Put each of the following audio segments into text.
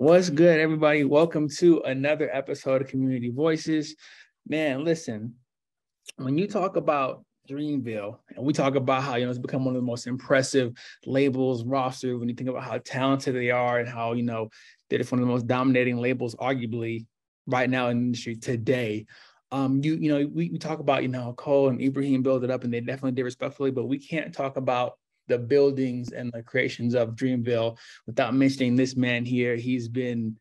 What's good, everybody? Welcome to another episode of Community Voices. Man, listen, when you talk about Dreamville, and we talk about how, you know, it's become one of the most impressive labels roster, when you think about how talented they are and how, you know, they're just one of the most dominating labels, arguably, right now in the industry today. We talk about, you know, Cole and Ibrahim build it up, and they definitely did respectfully, but we can't talk about the buildings and the creations of Dreamville without mentioning this man here. He's been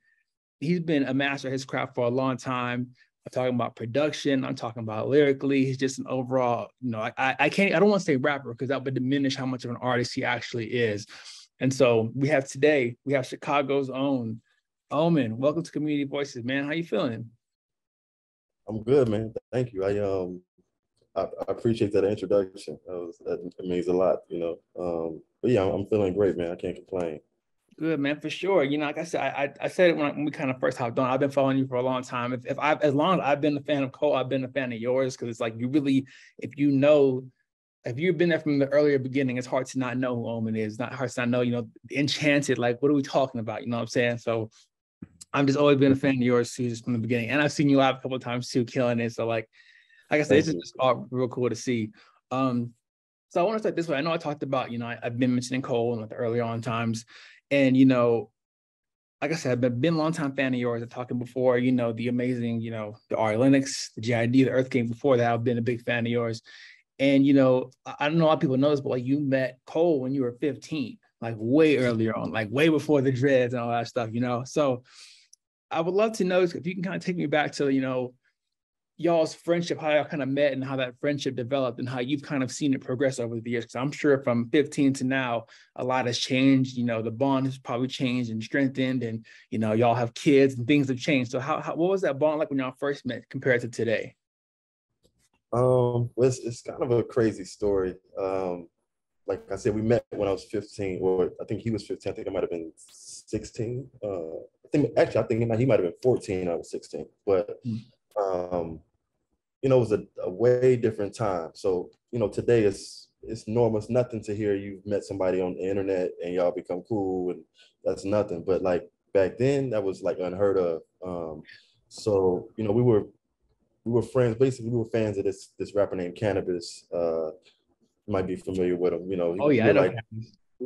a master of his craft for a long time. I'm talking about production. I'm talking about lyrically. He's just an overall, you know, I don't want to say rapper because that would diminish how much of an artist he actually is. And so we have Chicago's own Omen. Welcome to Community Voices, man. How you feeling? I'm good, man. Thank you. I appreciate that introduction. That means a lot, you know. But yeah, I'm feeling great, man. I can't complain. Good, man, for sure. You know, like I said, I said it when we kind of first hopped on. I've been following you for a long time. As long as I've been a fan of Cole, I've been a fan of yours, because it's like you really, if you've been there from the earlier beginning, it's hard to not know who Omen is. It's not hard to not know, you know, Enchanted. Like, what are we talking about? You know what I'm saying? So I've just always been a fan of yours too, just from the beginning. And I've seen you live a couple of times too, killing it. So like I said, this is just all real cool to see. So I want to start this way. I know I talked about, you know, I've been mentioning Cole and like the early on times. And, you know, like I said, I've been a longtime fan of yours. I've talked before, you know, the amazing, you know, the Ari Lennox, the JID, the Earth Gang before that. I've been a big fan of yours. And, you know, I don't know how people know this, but like you met Cole when you were 15, like way earlier on, like way before the dreads and all that stuff, you know? So I would love to know if you can kind of take me back to, you know, y'all's friendship, how y'all kind of met and how that friendship developed and how you've kind of seen it progress over the years. Because I'm sure from 15 to now, a lot has changed. You know, the bond has probably changed and strengthened, and, you know, y'all have kids and things have changed. So what was that bond like when y'all first met compared to today? Well, it's kind of a crazy story. Like I said, we met when I was 15, or I think he was 15. I think I might've been 16. I think he might've been 14, I was 16, but you know, it was a way different time. So, you know, today it's normal. It's nothing to hear you've met somebody on the internet and y'all become cool, and that's nothing. But like back then, that was like unheard of. So, you know, we were friends. Basically, we were fans of this rapper named Cannabis. You might be familiar with him. You know, we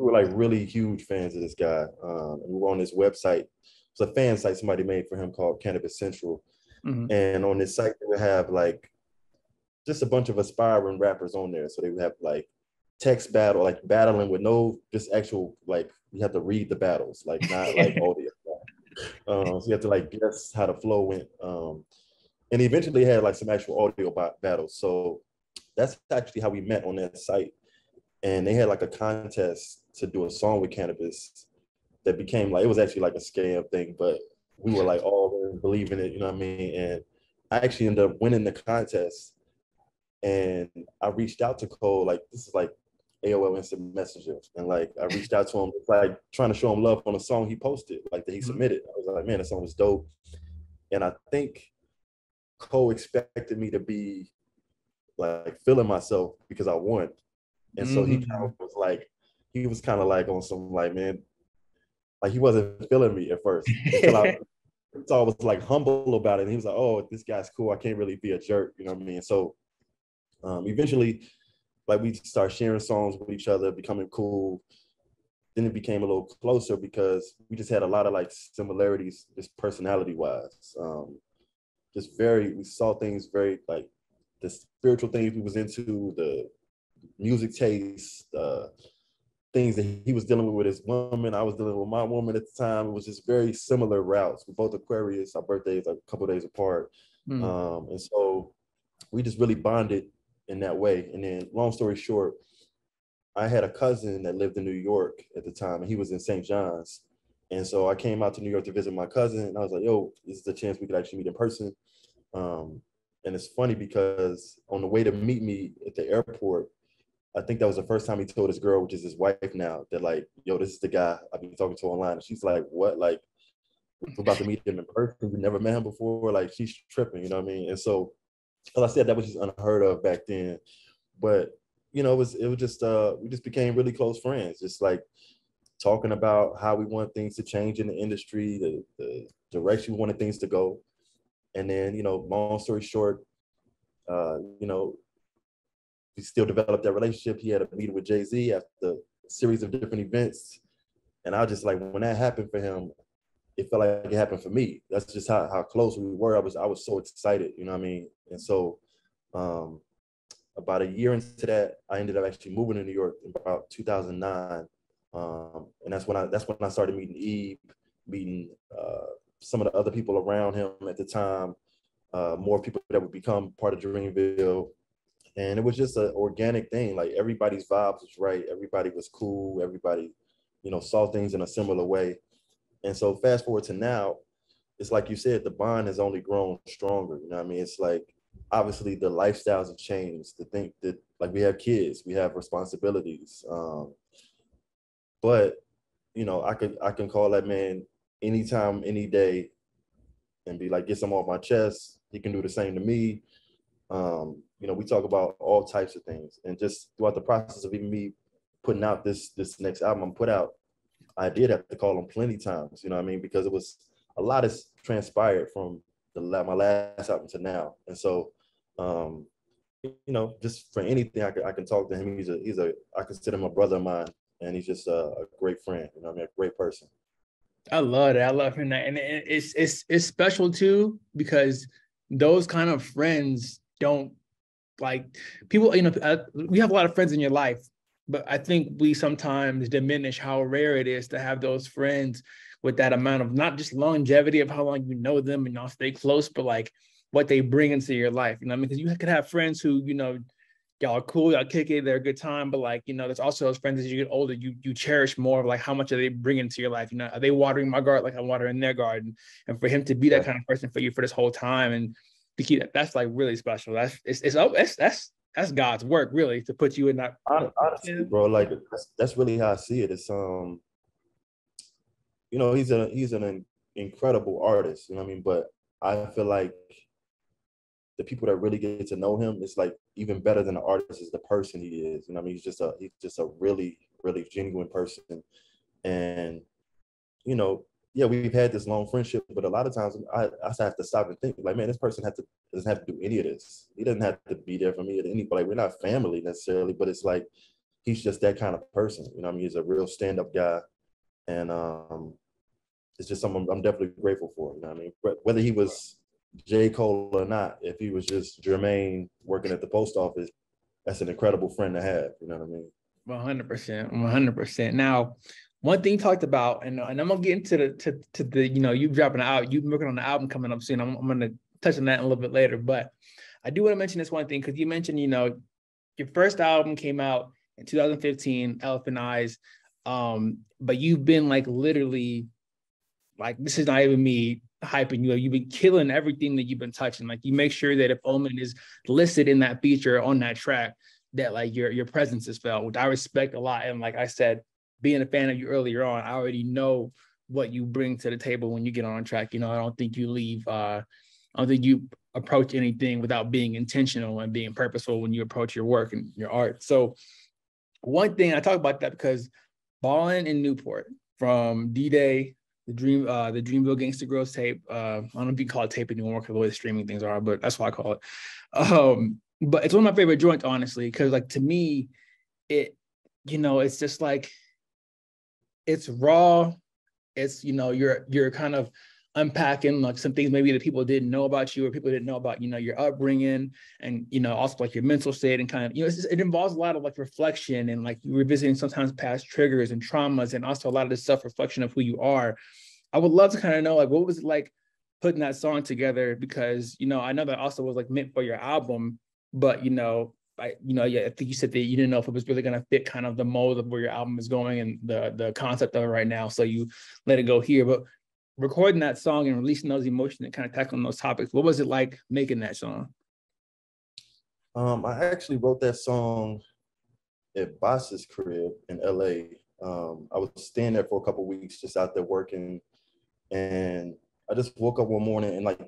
were really huge fans of this guy. We were on his website. It's a fan site somebody made for him called Cannabis Central. Mm-hmm. And on this site, they would have like just a bunch of aspiring rappers on there. So they would have like text battle, like battling with no, just actual, like you have to read the battles, like not like all the other. So you have to like guess how the flow went. And eventually had like some actual audio battles. So that's actually how we met on that site. And they had like a contest to do a song with Cannabis that became like, it was actually like a scam thing, but we were like all believing it, you know what I mean? And I actually ended up winning the contest. And I reached out to Cole, like this is like AOL Instant Messenger. And like I reached out to him, like trying to show him love on a song he posted, like that he submitted. I was like, man, that song was dope. And I think Cole expected me to be like feeling myself because I won. And so he was kind of like on some like, man, like he wasn't feeling me at first. So I was like humble about it. And he was like, oh, this guy's cool. I can't really be a jerk. You know what I mean? So eventually, like we start sharing songs with each other, becoming cool. Then it became a little closer because we just had a lot of like similarities, just personality wise. We saw things very like the spiritual things we was into, the music taste, things that he was dealing with his woman, I was dealing with my woman at the time. It was just very similar routes. We're both Aquarius. Our birthdays are a couple of days apart. And so we just really bonded in that way. And then long story short, I had a cousin that lived in New York at the time, and he was in St. John's. And so I came out to New York to visit my cousin, and I was like, yo, this is the chance we could actually meet in person. And it's funny because on the way to meet me at the airport, I think that was the first time he told his girl, which is his wife now, that like, yo, this is the guy I've been talking to online. And she's like, what? Like, we're about to meet him in person. We never met him before. Like, she's tripping, you know what I mean? And so, as I said, that was just unheard of back then. But, you know, it was just, we just became really close friends. Just like talking about how we want things to change in the industry, the direction we wanted things to go. And then, you know, long story short, you know, we still developed that relationship. He had a meeting with Jay-Z after a series of different events. And I was just like, when that happened for him, it felt like it happened for me. That's just how close we were. I was so excited, you know what I mean? And so about a year into that, I ended up actually moving to New York in about 2009. And that's when I started meeting Eve, meeting some of the other people around him at the time, more people that would become part of Dreamville. And it was just an organic thing. Like everybody's vibes was right. Everybody was cool. Everybody, you know, saw things in a similar way. And so fast forward to now, it's like you said, the bond has only grown stronger. You know what I mean? It's like, obviously the lifestyles have changed. The thing that, like, we have kids, we have responsibilities. But, you know, I can call that man anytime, any day and be like, get some off my chest. He can do the same to me. You know, we talk about all types of things. And just throughout the process of even me putting out this next album I'm put out, I did have to call him plenty times, you know what I mean? Because it was a lot has transpired from my last album to now. And so, you know, just for anything, I can talk to him. I consider him a brother of mine, and he's just a great friend, you know what I mean? A great person. I love it. I love him. And it's special too, because those kind of friends don't, like, people, you know, we have a lot of friends in your life, but I think we sometimes diminish how rare it is to have those friends with that amount of not just longevity of how long you know them and y'all stay close, but like what they bring into your life. You know what I mean? Because you could have friends who, you know, y'all are cool, y'all kick it, they're a good time, but like, you know, there's also those friends as you get older, you cherish more of like how much are they bringing to your life? You know, are they watering my garden like I'm watering their garden? And for him to be that kind of person for you for this whole time and to keep that's like really special. That's God's work, really, to put you in that. Honestly, bro, like that's really how I see it. It's you know, he's an incredible artist, you know what I mean? But I feel like the people that really get to know him, it's like even better than the artist is the person he is. You know what I mean? He's just a really, really genuine person. And, you know, yeah, we've had this long friendship, but a lot of times I have to stop and think, like, man, this person doesn't have to do any of this. He doesn't have to be there for me at any point. Like, we're not family necessarily, but it's like he's just that kind of person. You know what I mean? He's a real stand-up guy. And it's just something I'm definitely grateful for. You know what I mean? But whether he was J. Cole or not, if he was just Jermaine working at the post office, that's an incredible friend to have. You know what I mean? 100%, 100%. Now, one thing you talked about, and I'm gonna get into the you know, you dropping out, you working on the album coming up soon. I'm gonna touch on that a little bit later, but I do want to mention this one thing because you mentioned, you know, your first album came out in 2015, Elephant Eyes, but you've been like literally, like this is not even me hyping you. You've been killing everything that you've been touching. Like you make sure that if Omen is listed in that feature on that track, that like your presence is felt, which I respect a lot. And like I said, being a fan of you earlier on, I already know what you bring to the table when you get on track. You know, I don't think you leave, I don't think you approach anything without being intentional and being purposeful when you approach your work and your art. So one thing, I talk about that because Ballin' in Newport from D-Day, the Dreamville Gangsta Girls tape, I don't know if you call it tape anymore because the way the streaming things are, but that's what I call it. But it's one of my favorite joints, honestly, because like to me, it, you know, it's just like, it's raw. It's, you know, you're kind of unpacking like some things maybe that people didn't know about you or people didn't know about, you know, your upbringing and, you know, also like your mental state and kind of, you know, it's just, it involves a lot of like reflection and like you revisiting sometimes past triggers and traumas and also a lot of this self-reflection of who you are. I would love to kind of know like, what was it like putting that song together? Because, you know, I know that also was like meant for your album, but, you know, I think you said that you didn't know if it was really going to fit kind of the mold of where your album is going and the concept of it right now. So you let it go here, but recording that song and releasing those emotions and kind of tackling those topics, what was it like making that song? I actually wrote that song at Boss's crib in LA. I was staying there for a couple of weeks, just out there working. And I just woke up one morning and like,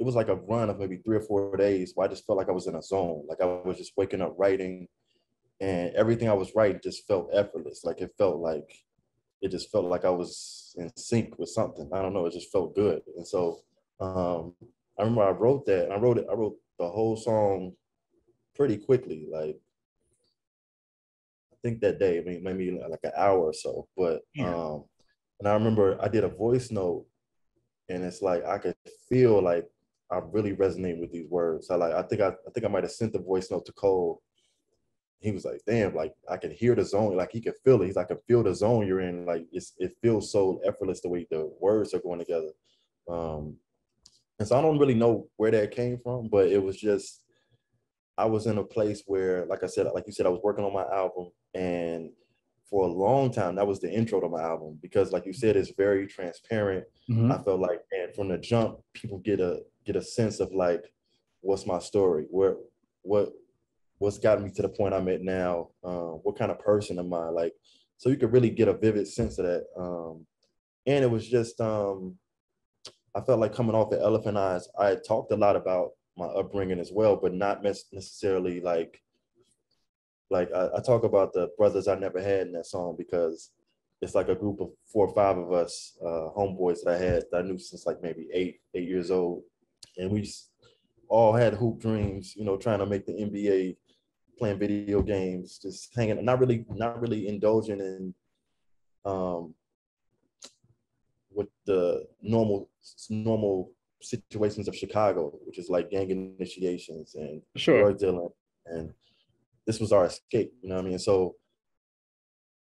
it was like a run of maybe 3 or 4 days where I just felt like I was in a zone. Like I was just waking up writing and everything I was writing just felt effortless. Like it felt like it just felt like I was in sync with something. I don't know, it just felt good. And so I remember I wrote that, and I wrote the whole song pretty quickly. Like, I think that day, I mean, maybe like an hour or so, but, yeah. And I remember I did a voice note, and it's like, I could feel like I really resonate with these words. So like, I think I might've sent the voice note to Cole. He was like, damn, like I could hear the zone, like he could feel it. He's like, I could feel the zone you're in. Like it feels so effortless the way the words are going together. And so I don't really know where that came from, but it was just, I was in a place where, like I said, like you said, I was working on my album, and for a long time, that was the intro to my album, because like you said, it's very transparent. Mm-hmm. I felt like, man, from the jump, people get a sense of like, what's my story? What's gotten me to the point I'm at now? What kind of person am I? Like, so you could really get a vivid sense of that. And it was just, I felt like coming off the Elephant Eyes, I had talked a lot about my upbringing as well, but not necessarily like I talk about the brothers I never had in that song, because it's like a group of 4 or 5 of us, homeboys that I had, that I knew since like maybe eight years old. And we all had hoop dreams, you know, trying to make the NBA, playing video games, just hanging, not really indulging in with the normal situations of Chicago, which is like gang initiations and drug dealing, and this was our escape, you know what I mean? So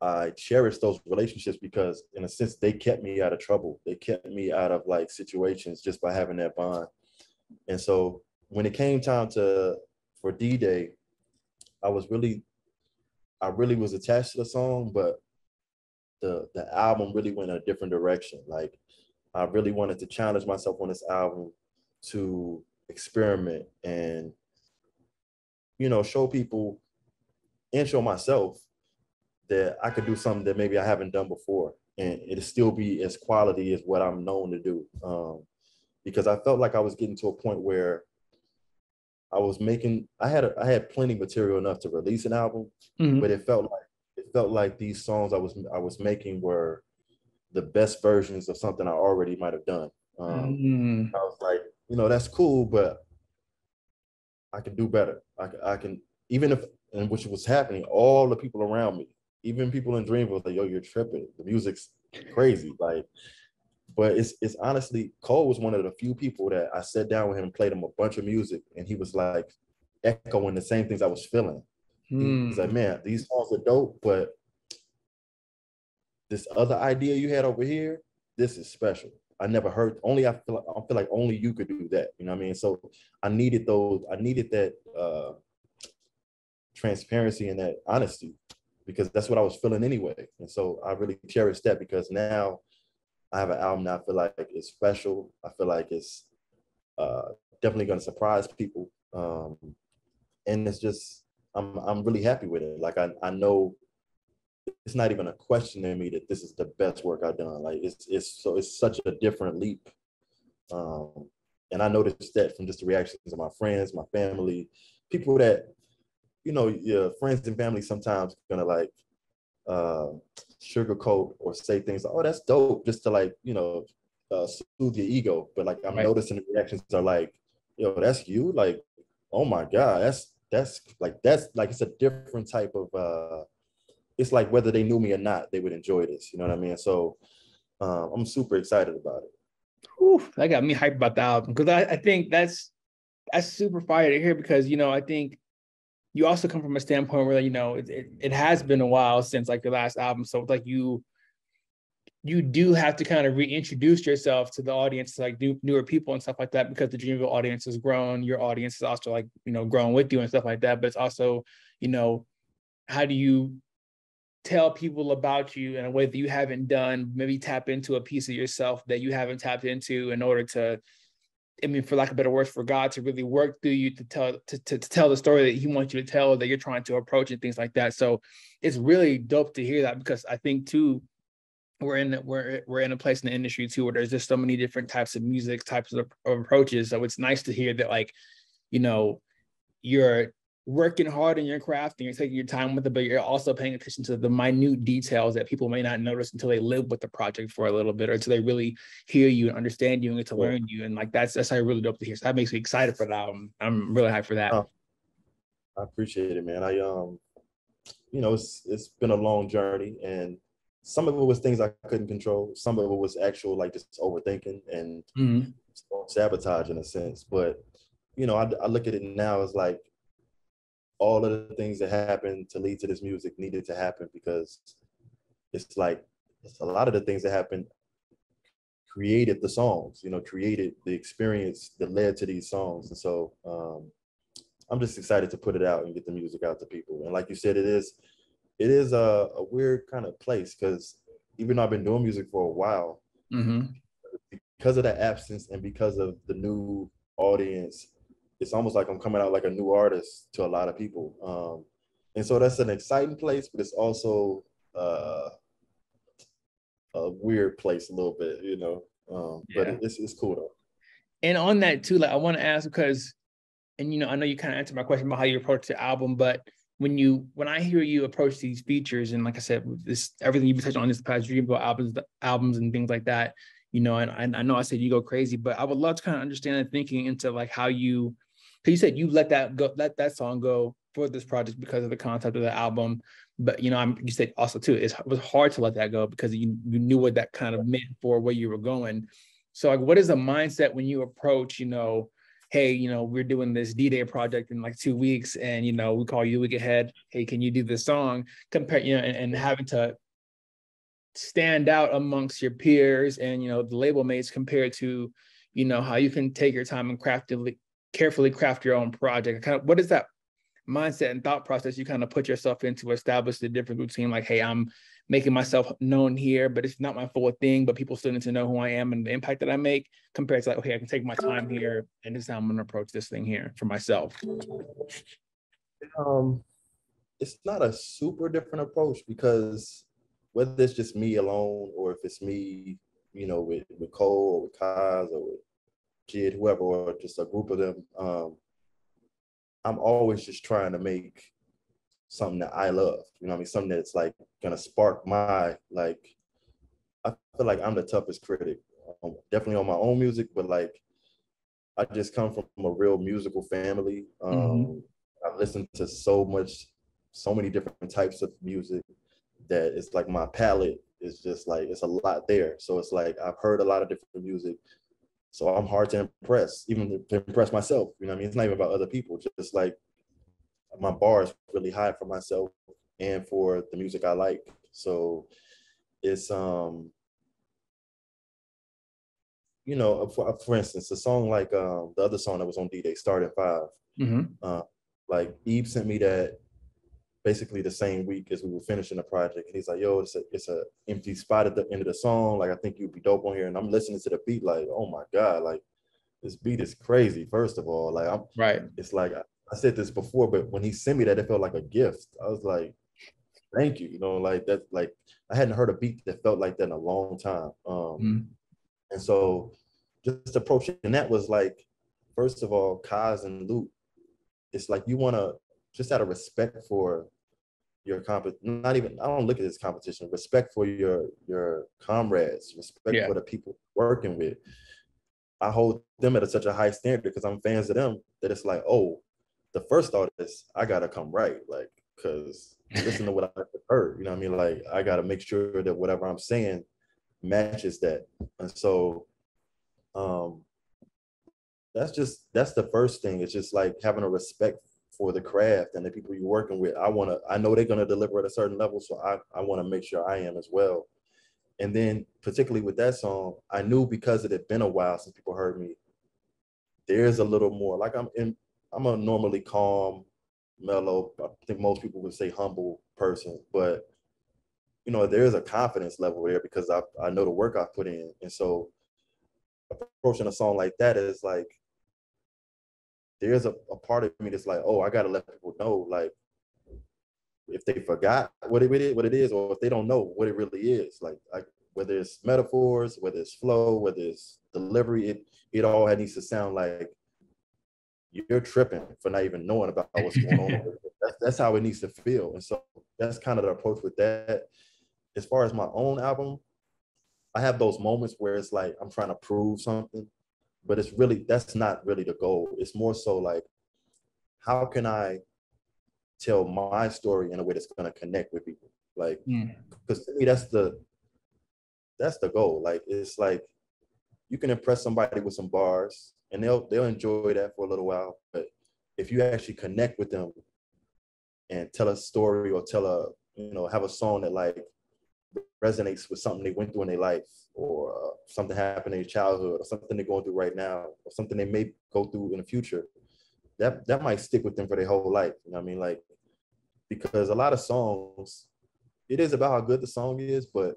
I cherished those relationships, because in a sense they kept me out of trouble, they kept me out of like situations just by having that bond. And so when it came time for D-Day, I really was attached to the song, but the album really went in a different direction. Like, I really wanted to challenge myself on this album to experiment and, you know, show people and show myself that I could do something that maybe I haven't done before, and it'll still be as quality as what I'm known to do. Because I felt like I was getting to a point where I had plenty of material enough to release an album, mm-hmm. but it felt like these songs I was making were the best versions of something I already might have done. I was like, you know, that's cool, but I can do better. I can, even if, and which was happening, all the people around me, even people in Dreamville, like, yo, you're tripping. The music's crazy. Like, but it's honestly, Cole was one of the few people that I sat down with him and played him a bunch of music, and he was like echoing the same things I was feeling. He's like, man, these songs are dope, but this other idea you had over here, this is special. I never heard, I feel like only you could do that. You know what I mean? So I needed that transparency and that honesty, because that's what I was feeling anyway. And so I really cherished that, because now I have an album that I feel like it's special. I feel like it's definitely gonna surprise people. And it's just, I'm really happy with it. Like, I know, it's not even a question in me that this is the best work I've done. Like, it's such a different leap. And I noticed that from just the reactions of my friends, my family, people that, you know, your friends and family sometimes gonna like sugarcoat or say things like, oh, that's dope, just to like, you know, soothe your ego. But like, I'm right. Noticing the reactions are like, yo, that's you? Like, oh my God, that's like, it's a different type of, it's like whether they knew me or not, they would enjoy this. You know what I mean? So I'm super excited about it. Oof, that got me hyped about the album, because I think that's super fire to hear, because, you know, I think you also come from a standpoint where, you know, it has been a while since like your last album. So like you do have to kind of reintroduce yourself to the audience, like newer people and stuff like that, because the Dreamville audience has grown. Your audience is also like, you know, grown with you and stuff like that. But it's also, you know, how do you tell people about you in a way that you haven't done, maybe tap into a piece of yourself that you haven't tapped into, in order to, I mean, for lack of better words, for God to really work through you to tell the story that he wants you to tell, that you're trying to approach, and things like that. So it's really dope to hear that, because I think too, we're in a place in the industry too, where there's just so many different types of music, types of approaches. So it's nice to hear that, like, you know, you're working hard in your craft and you're taking your time with it, but you're also paying attention to the minute details that people may not notice until they live with the project for a little bit, or until they really hear you and understand you and get to learn you. And like, that's how really dope to hear. So that makes me excited for the album. I'm really hyped for that. I appreciate it, man. You know, it's been a long journey, and some of it was things I couldn't control. Some of it was actual, like, just overthinking and sabotage in a sense. But, you know, I look at it now as like all of the things that happened to lead to this music needed to happen, because it's like a lot of the things that happened created the songs, you know, created the experience that led to these songs. And so I'm just excited to put it out and get the music out to people. And like you said, it is a weird kind of place, because even though I've been doing music for a while, because of the absence and because of the new audience, it's almost like I'm coming out like a new artist to a lot of people. And so that's an exciting place, but it's also a weird place a little bit, you know, but it's cool though. And on that too, like, I want to ask, because, and you know, I know you kind of answered my question about how you approach the album, but when I hear you approach these features, and like I said, this everything you've touched on this past Dreamville albums and things like that, you know, and I know I said you go crazy, but I would love to kind of understand the thinking into like how you, because you said you let that song go for this project because of the concept of the album, but you know, you said also too, it was hard to let that go because you knew what that kind of meant for where you were going. So like, what is the mindset when you approach, you know, hey, you know, we're doing this D-Day project in like 2 weeks, and, you know, we call you a week ahead, hey, can you do this song? Compare, you know, and having to stand out amongst your peers and, you know, the label mates, compared to, you know, how you can take your time and carefully craft your own project. Kind of, what is that mindset and thought process you kind of put yourself into, establish the different routine, like, hey, I'm making myself known here, but it's not my full thing, but people still need to know who I am and the impact that I make, compared to like, okay, I can take my time here and this is how I'm going to approach this thing here for myself? It's not a super different approach, because whether it's just me alone or if it's me, you know, with Cole or with Cozz or with JID, whoever, or just a group of them, I'm always just trying to make something that I love, you know what I mean? Something that's like gonna spark my, like, I feel like I'm the toughest critic, definitely on my own music, but like, I just come from a real musical family. I've listened to so many different types of music that it's like my palette is just like, it's a lot there. So it's like, I've heard a lot of different music, so I'm hard to impress, even to impress myself, you know what I mean? It's not even about other people, just like, my bar is really high for myself and for the music I like. So it's, you know, for instance, a song like the other song that was on D-Day, Started Five, like Eve sent me that basically the same week as we were finishing the project. And he's like, yo, it's a empty spot at the end of the song. Like, I think you'd be dope on here. And I'm listening to the beat like, oh my God, like this beat is crazy. First of all, like, it's like, I said this before, but when he sent me that, it felt like a gift. I was like, thank you. You know, like that, like I hadn't heard a beat that felt like that in a long time. And so just approaching that was like, first of all, Cozz and Luke, it's like, you want to just out of respect for your competition, not even, I don't look at this competition, respect for your comrades, respect for the people working with. I hold them at such a high standard because I'm fans of them that it's like, oh, the first thought is I gotta come right, like, because listen to what I heard, you know what I mean? Like, I gotta make sure that whatever I'm saying matches that. And so that's the first thing. It's just like having a respect for the craft and the people you're working with. I know they're gonna deliver at a certain level, so I want to make sure I am as well. And then particularly with that song, I knew because it had been a while since people heard me, there's a little more, like I'm a normally calm, mellow, I think most people would say humble person, but you know, there's a confidence level there because I know the work I've put in. And so approaching a song like that is like, there's a part of me that's like, oh, I gotta let people know, like, if they forgot what it is, or if they don't know what it really is, like, whether it's metaphors, whether it's flow, whether it's delivery, it all needs to sound like you're tripping for not even knowing about what's going on. That's how it needs to feel. And so that's kind of the approach with that. As far as my own album, I have those moments where it's like I'm trying to prove something, but it's really, that's not really the goal. It's more so like, how can I tell my story in a way that's going to connect with people? Like, because to me, that's the goal. Like, it's like, you can impress somebody with some bars and they'll enjoy that for a little while. But if you actually connect with them and tell a story or have a song that like resonates with something they went through in their life, or something happened in their childhood, or something they're going through right now, or something they may go through in the future, that might stick with them for their whole life. You know what I mean? Like, because a lot of songs, it is about how good the song is, but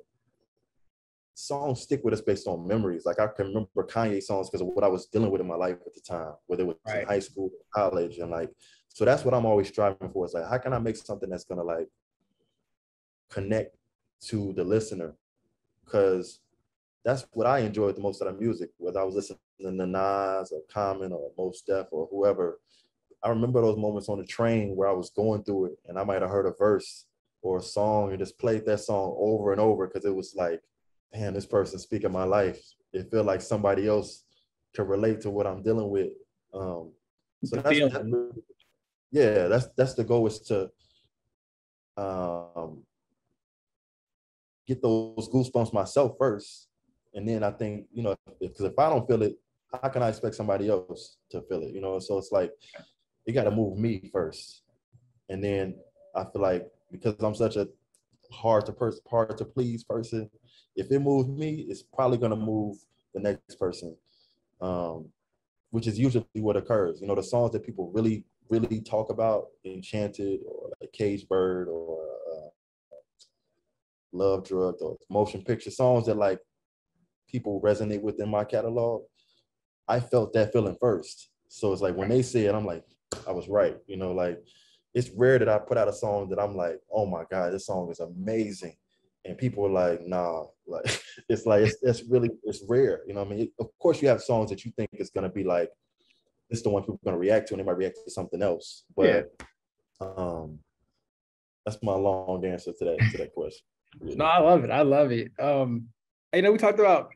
songs stick with us based on memories. Like, I can remember Kanye songs because of what I was dealing with in my life at the time, whether it was in high school, college, and like, so that's what I'm always striving for. It's like, how can I make something that's gonna like connect to the listener? Because that's what I enjoyed the most out of music, whether I was listening to Nas or Common or Mos Def or whoever. I remember those moments on the train where I was going through it and I might have heard a verse or a song and just played that song over and over because it was like, damn, this person speaking my life. It feel like somebody else can relate to what I'm dealing with. So that's the goal, is to get those goosebumps myself first. And then I think, because if I don't feel it, how can I expect somebody else to feel it? So it's like, you got to move me first. And then I feel like, because I'm such a hard to please person, if it moves me, it's probably going to move the next person, which is usually what occurs. The songs that people really, really talk about, Enchanted or like Caged Bird or Love, Drugged, or motion picture songs that like people resonate with in my catalog, I felt that feeling first. So it's like, when they say it, I'm like, I was right. Like, it's rare that I put out a song that I'm like, oh my God, this song is amazing. And people are like, nah, like, it's rare. You know what I mean? Of course you have songs that you think is going to be like, it's the one people are going to react to, and they might react to something else. But that's my long answer to that question. Really. No, I love it. I love it. We talked about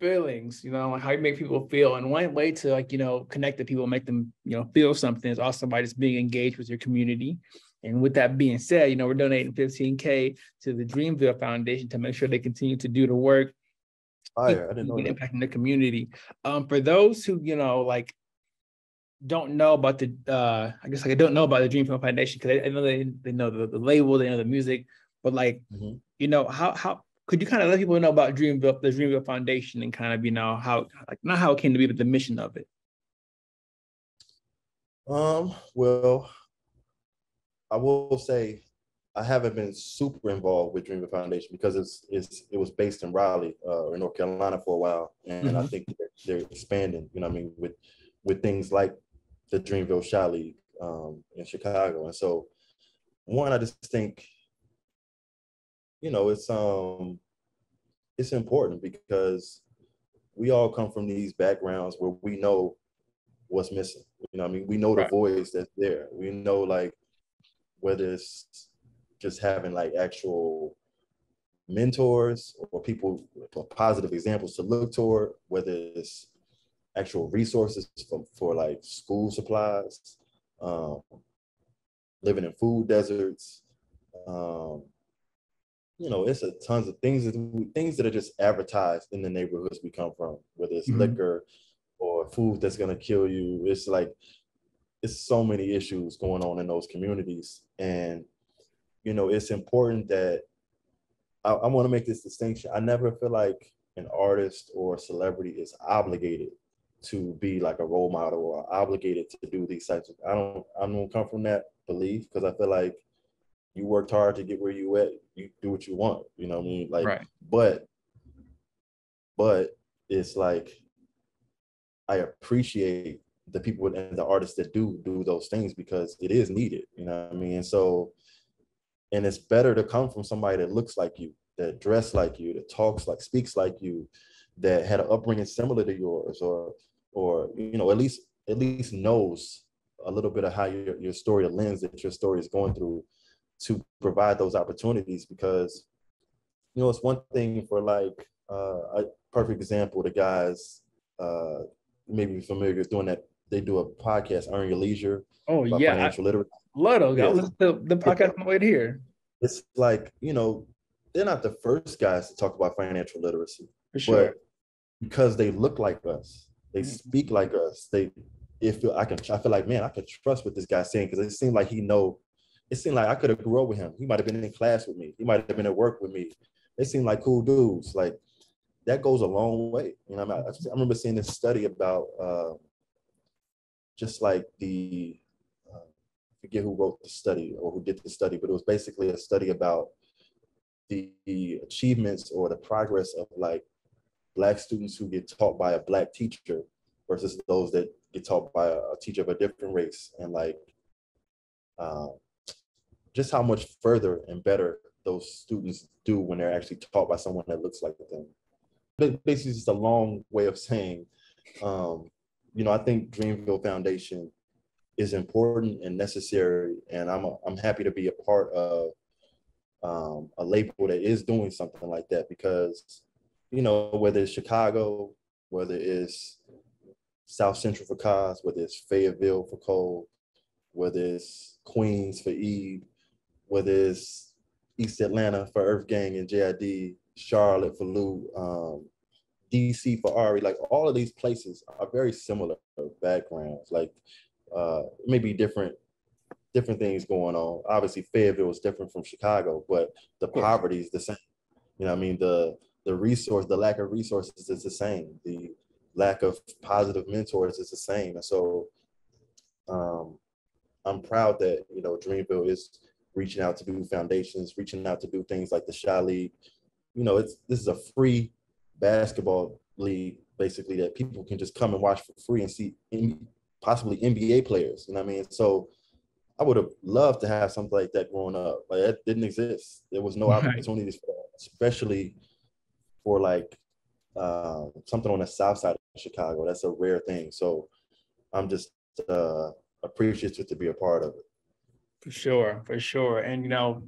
feelings, like how you make people feel. And one way to connect to people, make them, feel something is also by just being engaged with your community. And with that being said, we're donating $15,000 to the Dreamville Foundation to make sure they continue to do the work. I didn't know that. Impacting the community. For those who, don't know about the, I don't know about the Dreamville Foundation, because I know they know the label, they know the music, but like, how could you kind of let people know about Dreamville, the Dreamville Foundation, and kind of, how, like, not how it came to be, but the mission of it? Well, I will say I haven't been super involved with Dreamville Foundation because it was based in Raleigh or in North Carolina for a while. And I think they're expanding, with things like the Dreamville Shy League in Chicago. And so one, I just think, it's important because we all come from these backgrounds where we know what's missing. We know the voice that's there. We know, like, whether it's just having like actual mentors or people or positive examples to look toward, whether it's actual resources for like school supplies, living in food deserts, it's a tons of things that are just advertised in the neighborhoods we come from, whether it's liquor or food that's gonna kill you. It's like, it's so many issues going on in those communities. And, it's important that I want to make this distinction. I never feel like an artist or a celebrity is obligated to be like a role model or obligated to do these types of, I don't come from that belief, because I feel like you worked hard to get where you at, you do what you want, Like, but it's like, I appreciate the people and the artists that do those things, because it is needed, And so, and it's better to come from somebody that looks like you, that dress like you, that speaks like you, that had an upbringing similar to yours, or at least at least knows a little bit of how your story, the lens that your story is going through, to provide those opportunities. Because, you know, it's one thing for, like, a perfect example, the guys, maybe familiar with doing that, they do a podcast, Earn Your Leisure. Oh, yeah. Financial literacy. Lotto, yeah. I listen to the podcast on the way to here. It's like, you know, they're not the first guys to talk about financial literacy. For sure. But because they look like us, they speak like us, I feel like, man, I can trust what this guy's saying, because it seemed like it seemed like I could have grew up with him. He might have been in class with me. He might have been at work with me. They seemed like cool dudes. Like, that goes a long way. You know, I remember seeing this study about just like the, I forget who wrote the study or who did the study, but it was basically a study about the achievements or the progress of, like, Black students who get taught by a Black teacher versus those that get taught by a teacher of a different race, and, like, just how much further and better those students do when they're actually taught by someone that looks like them. But basically, just a long way of saying, you know, I think Dreamville Foundation is important and necessary, and I'm happy to be a part of a label that is doing something like that, because, you know, whether it's Chicago, whether it's South Central for Cozz, whether it's Fayetteville for Cole, whether it's Queens for Eve, whether it's East Atlanta for Earth Gang and JID, Charlotte for Lou, DC for Ari, like, all of these places are very similar backgrounds. Like, maybe different things going on. Obviously, Fayetteville was different from Chicago, but the poverty is the same. You know what I mean? The lack of resources is the same. The lack of positive mentors is the same. And so I'm proud that, you know, Dreamville is reaching out to do foundations, reaching out to do things like the Shy League. You know, this is a free basketball league, basically, that people can just come and watch for free and see possibly NBA players. You know what I mean? So I would have loved to have something like that growing up. Like, that didn't exist. There was no opportunities for that, especially for, like, something on the south side of Chicago. That's a rare thing. So I'm just appreciative to be a part of it. For sure, for sure. And, you know,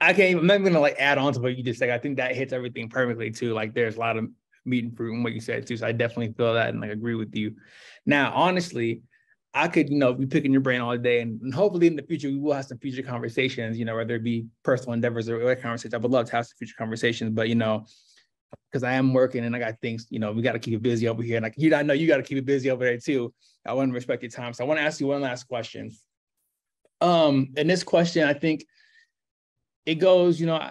I'm not going to, like, add on to what you just said. I think that hits everything perfectly too. Like, there's a lot of meat and fruit in what you said too. So I definitely feel that and, like, agree with you. Now, honestly, I could, you know, be picking your brain all day, and hopefully in the future, we will have some future conversations, you know, whether it be personal endeavors or other conversations. I would love to have some future conversations, but, you know, because I am working and I got things, you know, we got to keep it busy over here. And I know you got to keep it busy over there too. I want to respect your time. So I want to ask you one last question. And this question, I think it goes, you know,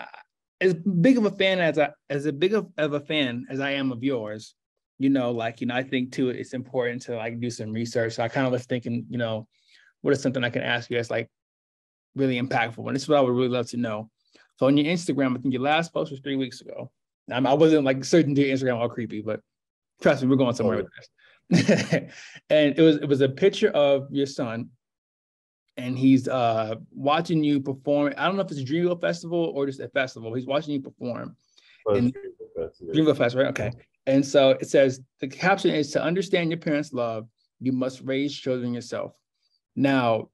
as big of a fan as I am of yours, you know, like, you know, I think too, it's important to, like, do some research. So I kind of was thinking, you know, what is something I can ask you that's, like, really impactful? And this is what I would really love to know. So on your Instagram, I think your last post was 3 weeks ago. I wasn't, like, searching through Instagram all creepy, but trust me, we're going somewhere with this. And it was a picture of your son, and he's watching you perform. I don't know if it's a Dreamville Festival or just a festival. He's watching you perform. Dreamville Festival, right? Okay. And so it says, the caption is, to understand your parents' love, you must raise children yourself. Now,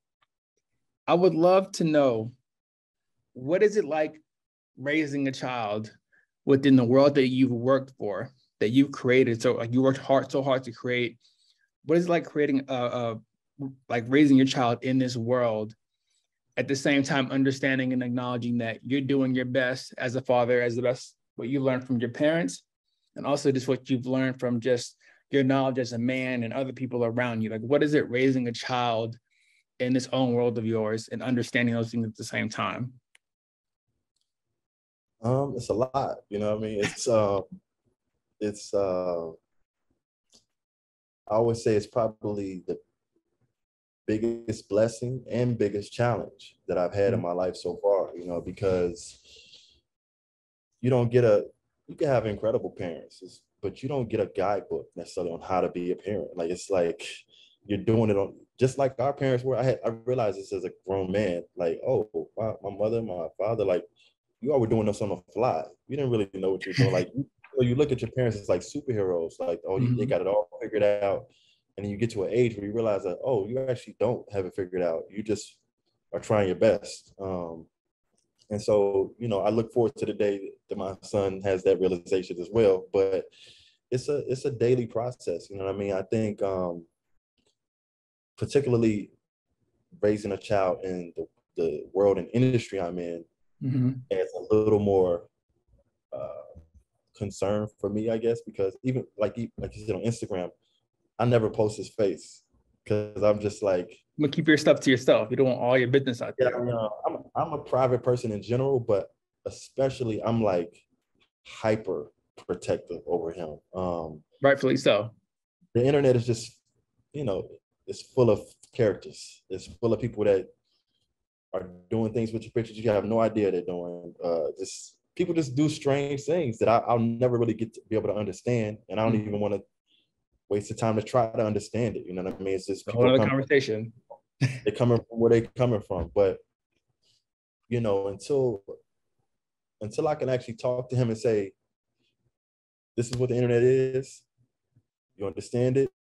I would love to know, what is it like raising a child within the world that you've worked for, that you've created? So, like, you worked so hard to create. What is it like creating, like, raising your child in this world, at the same time understanding and acknowledging that you're doing your best as a father, as the best, what you learned from your parents, and also just what you've learned from just your knowledge as a man and other people around you? Like, what is it raising a child in this own world of yours and understanding those things at the same time? It's a lot, you know what I mean? I always say it's probably the biggest blessing and biggest challenge that I've had in my life so far, you know, because you can have incredible parents, but you don't get a guidebook necessarily on how to be a parent. Like, it's like you're doing it on, just like our parents were. I realized this as a grown man, like, oh, my mother, my father, like, you all were doing this on the fly. You didn't really know what you were doing. Like, you look at your parents, it's like superheroes. Like, oh, they got it all figured out. And then you get to an age where you realize that, oh, you actually don't have it figured out. You just are trying your best. And so, you know, I look forward to the day that my son has that realization as well. But it's a daily process. You know what I mean? I think particularly raising a child in the world and industry I'm in, mm-hmm. is a little more concern for me, I guess, because even like you said on Instagram, I never post his face because I'm just like, I'm gonna keep your stuff to yourself. You don't want all your business out there. Yeah, I'm a private person in general, but especially I'm like hyper protective over him. Rightfully so. The internet is just, you know, it's full of characters. It's full of people that are doing things with your pictures you have no idea they're doing. Just people just do strange things that I'll never really get to be able to understand, and I don't even want to waste the time to try to understand it. You know what I mean? It's just a whole other conversation. They're coming from where they're coming from, but you know, until I can actually talk to him and say, "This is what the internet is. You understand it?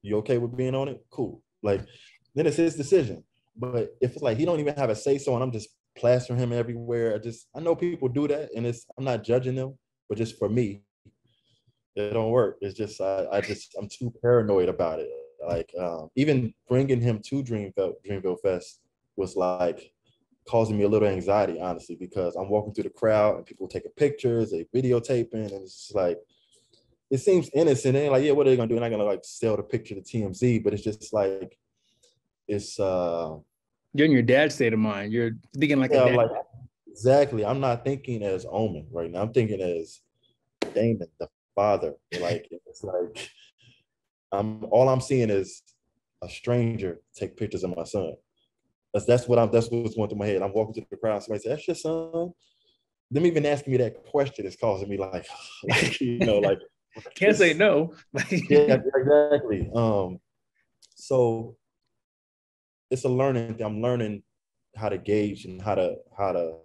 You okay with being on it? Cool." Like, then it's his decision. But if it's like he don't even have a say so, and I'm just plastering him everywhere, I know people do that, and I'm not judging them, but just for me, it don't work. It's just I'm too paranoid about it. Like even bringing him to Dreamville Fest was like causing me a little anxiety, honestly, because I'm walking through the crowd and people taking pictures, they videotaping, and it's just like it seems innocent. And like, yeah, what are they gonna do? They're not gonna like sell the picture to TMZ, but it's just like it's you're in your dad's state of mind. You're thinking like, yeah, a dad. Like exactly. I'm not thinking as Omen right now. I'm thinking as Damon, the father. Like it's like I'm seeing is a stranger take pictures of my son. That's what's going through my head. I'm walking through the crowd. Somebody says, "That's your son." Them even asking me that question is causing me like you know, like can't say no. Yeah, exactly. So. It's a learning thing. I'm learning how to gauge and how to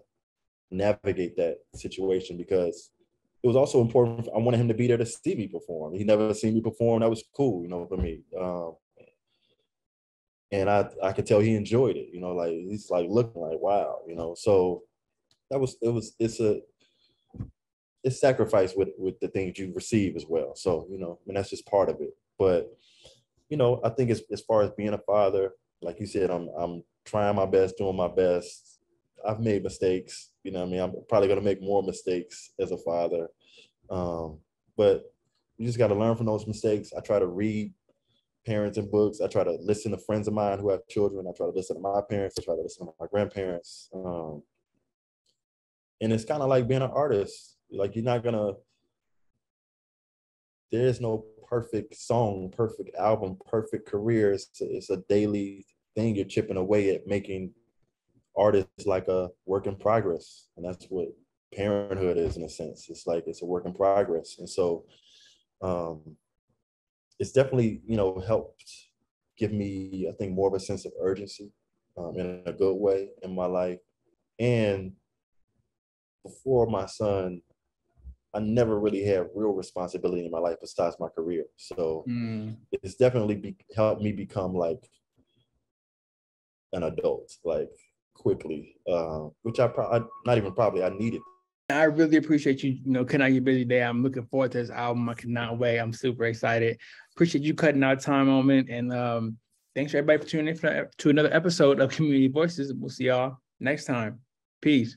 navigate that situation, because it was also important. I wanted him to be there to see me perform. He never seen me perform. That was cool, you know, for me. And I could tell he enjoyed it, you know, like he's like looking like, wow, you know. So it's sacrifice with the things you receive as well. So, you know, and that's just part of it. But, you know, I think as far as being a father, like you said, I'm trying my best, doing my best. I've made mistakes, you know what I mean? I'm probably going to make more mistakes as a father. But you just got to learn from those mistakes. I try to read parenting books. I try to listen to friends of mine who have children. I try to listen to my parents. I try to listen to my grandparents. And it's kind of like being an artist. Like there is no perfect song, perfect album, perfect career. It's a daily thing. You're chipping away at making artists like a work in progress. And that's what parenthood is in a sense. It's like, it's a work in progress. And so it's definitely, you know, helped give me, I think, more of a sense of urgency in a good way in my life. And before my son, I never really had real responsibility in my life besides my career. So it's definitely helped me become like an adult, like quickly, which I needed. I really appreciate you, you know, cutting out your busy day. I'm looking forward to this album. I cannot wait. I'm super excited. Appreciate you cutting out time, Omen. And thanks for everybody for tuning in to another episode of Community Voices. We'll see y'all next time. Peace.